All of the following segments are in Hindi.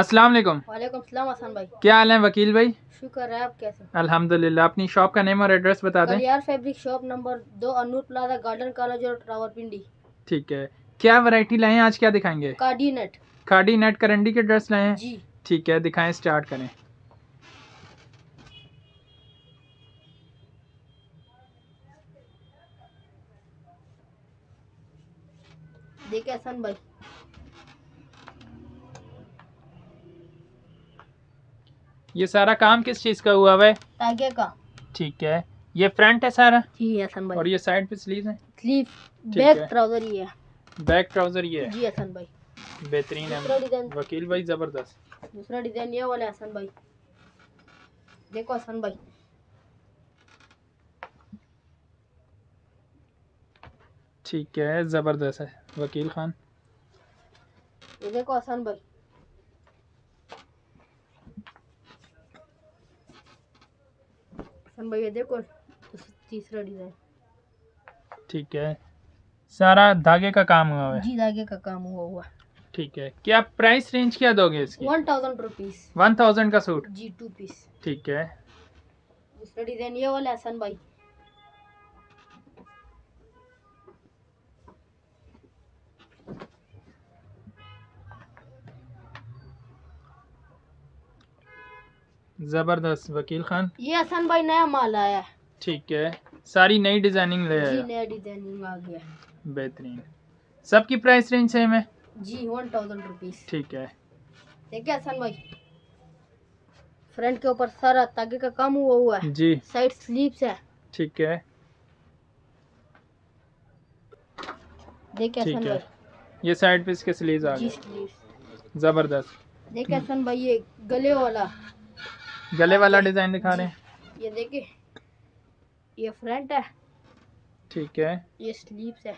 अस्सलाम वालेकुम। वालेकुम अस्सलाम हसन भाई, क्या हाल है वकील भाई? शुक्र है, आप कैसे? अल्हम्दुलिल्लाह। अपनी शॉप का नेम और एड्रेस बता दें। यार fabric shop number 2 Anoor plaza, garden college और रावलपिंडी। ठीक है, क्या वैरायटी लाए हैं आज, क्या दिखाएंगे? खाडी नेट करंडी के ड्रेस लाए हैं जी। ठीक है, दिखाएं, स्टार्ट करें। देखिए हसन भाई, ये सारा काम किस चीज का हुआ है? धागे का। ठीक है, ये फ्रंट है सारा। जी हसन भाई। और ये साइड पे स्लीव है। स्लीव बैक ट्राउजर ये है। बैक ट्राउजर ये है। जी हसन भाई, बेहतरीन है वकील भाई, जबरदस्त। दूसरा डिजाइन ये वाला हसन भाई, देखो हसन भाई, ठीक है, जबरदस्त है वकील खान। ये देखो हसन भाई, हसन भाई ये देखो तीसरा डिजाइन। ठीक है, सारा धागे का काम हुआ है। जी धागे का काम हुआ। ठीक है, क्या प्राइस रेंज क्या दोगे इसकी? 1000 रुपीस। 1000 का सूट जी, 2 पीस। ठीक है, दूसरा डिजाइन ये वाला हसन भाई। जबरदस्त वकील खान, ये हसन भाई नया माल आया। ठीक है, सारी नई डिजाइनिंग ले आया। नया डिजाइनिंग आ गया, बेहतरीन। सबकी प्राइस रेंज सेम है जी, 1000 रुपीस। ठीक है, देखिए हसन भाई, फ्रंट के ऊपर सारा तागे का काम हुआ है जी, साइड स्लीव्स है। ठीक है, देखिए हसन भाई, ये साइड पे इसके स्लीव्स आ गए, जबरदस्त। देखिए हसन भाई, ये गले वाला डिजाइन दिखा रहे हैं। ये देखिए, ये फ्रंट है। ठीक है, ये स्लीव्स है,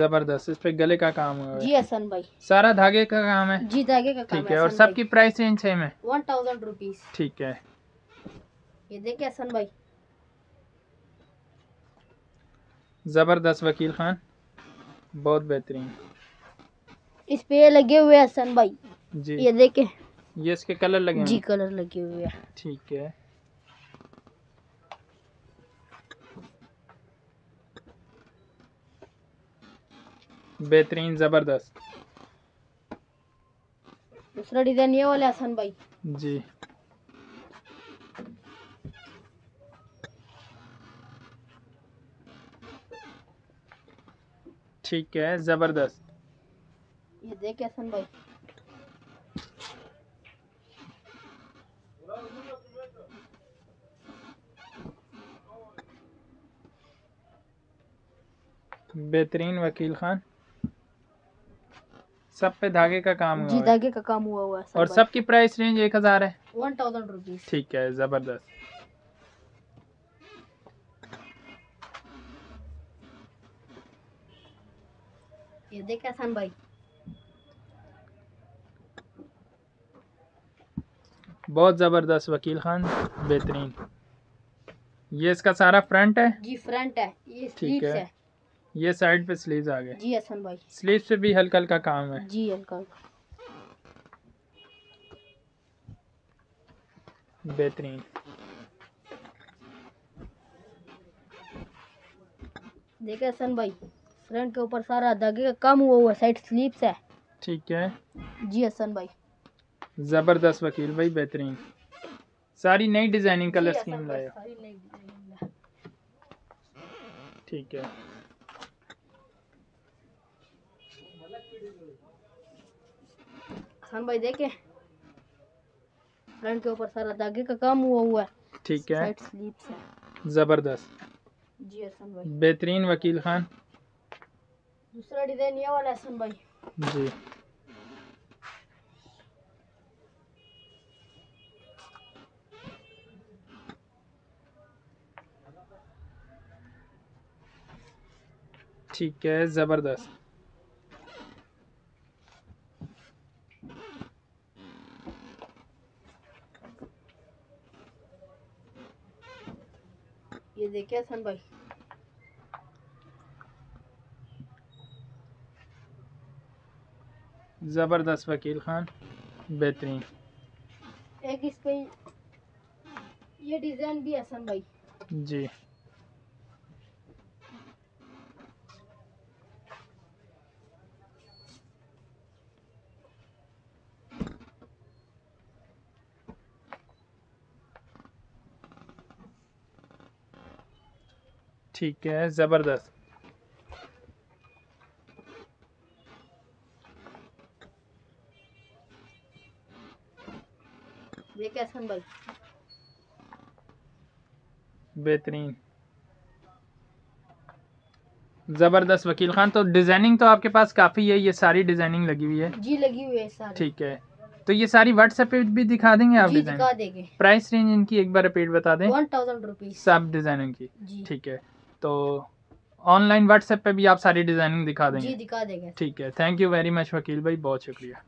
जबरदस्त। इस पे गले का काम हुआ जी हसन भाई, सारा धागे का काम है जी, धागे का काम है। ठीक है, और सबकी प्राइस रेंज सेम है, 1000 रुपीस। ठीक है, ये देखिए हसन भाई, जबरदस्त वकील खान, बहुत बेहतरीन। इस पे लगे हुए हसन भाई जी, ये देखे, ये इसके कलर लगे जी, कलर लगे हुए हैं। ठीक है, बेहतरीन, जबरदस्त। दूसरा डिजाइन ये वाला हसन भाई जी, ठीक है, जबरदस्त। ये देखे हसन भाई, बेहतरीन वकील खान, सब पे धागे का काम हुआ जी, धागे का काम हुआ। और सबकी प्राइस रेंज 1000 है, 1000 रुपीस। ठीक है, जबरदस्त। ये देखा हसन भाई, बहुत जबरदस्त वकील खान, बेहतरीन। ये इसका सारा फ्रंट है जी, फ्रंट है, ये स्लीव्स है, ये साइड पे स्लीव्स आ गए जी हसन भाई। स्लीव्स पे भी हल्का हल्का काम है जी, हल्का, बेहतरीन। देखिए हसन भाई, फ्रंट के ऊपर सारा धागे का काम हुआ है, साइड स्लीव्स है। ठीक है जी हसन भाई, जबरदस्त वकील भाई, बेहतरीन। सारी नई डिजाइनिंग कलर स्कीम लाया। ठीक है, हसन भाई देखे, फ्रंट के ऊपर सारा धागे का काम हुआ है। ठीक है, साइड स्लीव्स है, जबरदस्त जी हसन भाई, बेहतरीन वकील खान। दूसरा डिजाइन ये वाला हसन भाई जी, ठीक है, जबरदस्त। ये देखिए हसन भाई, ज़बरदस्त वकील खान, बेहतरीन। एक इस पे ये डिज़ाइन भी हसन भाई जी, ठीक है, ज़बरदस्त। ये कैसा भाई, बेहतरीन, ज़बरदस्त वकील खान। तो डिज़ाइनिंग तो आपके पास काफ़ी है, ये सारी डिज़ाइनिंग लगी हुई है जी, लगी हुई है सारी। ठीक है, तो ये सारी व्हाट्सएप पे भी दिखा देंगे आप डिजाइन? दिखा देंगे। प्राइस रेंज इनकी एक बार रिपीट बता दें। 1000 रुपीज़ सब डिजाइनिंग की। ठीक है, तो ऑनलाइन व्हाट्सएप पे भी आप सारी डिजाइनिंग दिखा देंगे? जी, दिखा देंगे। ठीक है, थैंक यू वेरी मच वकील भाई, बहुत शुक्रिया।